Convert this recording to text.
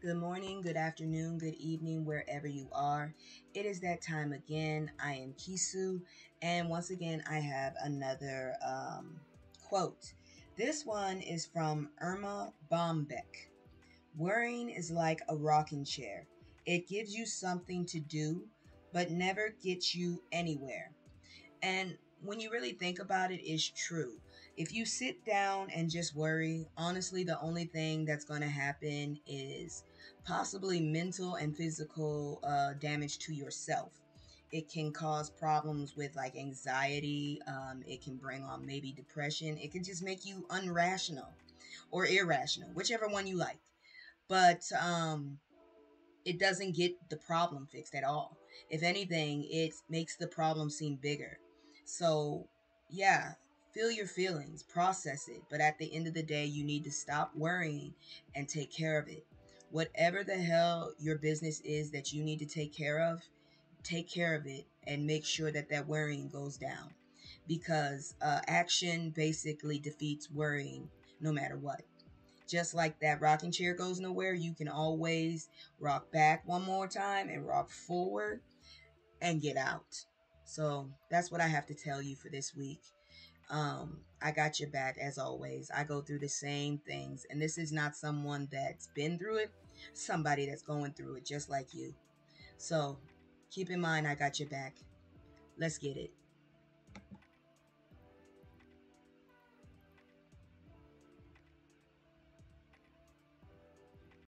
Good morning, good afternoon, good evening, wherever you are. It is that time again. I am Kisu, and once again, I have another quote. This one is from Erma Bombeck. Worrying is like a rocking chair. It gives you something to do, but never gets you anywhere. And when you really think about it, it's true. If you sit down and just worry, honestly, the only thing that's going to happen is possibly mental and physical damage to yourself. It can cause problems with like anxiety. It can bring on maybe depression. It can just make you irrational or irrational, whichever one you like. But it doesn't get the problem fixed at all. If anything, it makes the problem seem bigger. So, yeah, feel your feelings, process it. But at the end of the day, you need to stop worrying and take care of it. Whatever the hell your business is that you need to take care of it and make sure that that worrying goes down. Because action basically defeats worrying no matter what. Just like that rocking chair goes nowhere, you can always rock back one more time and rock forward and get out. So that's what I have to tell you for this week. I got your back as always. I go through the same things. And this is not someone that's been through it. Somebody that's going through it just like you. So keep in mind, I got your back. Let's get it.